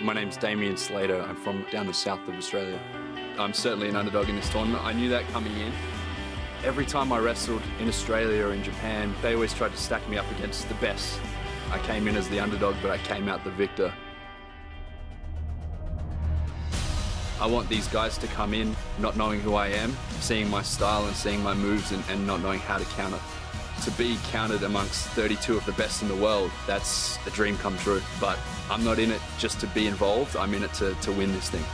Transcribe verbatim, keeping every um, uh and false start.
My name's Damian Slater. I'm from down the south of Australia. I'm certainly an underdog in this tournament. I knew that coming in. Every time I wrestled in Australia or in Japan, they always tried to stack me up against the best. I came in as the underdog, but I came out the victor. I want these guys to come in not knowing who I am, seeing my style and seeing my moves and, and not knowing how to counter. To be counted amongst thirty-two of the best in the world, that's a dream come true. But I'm not in it just to be involved, I'm in it to, to win this thing.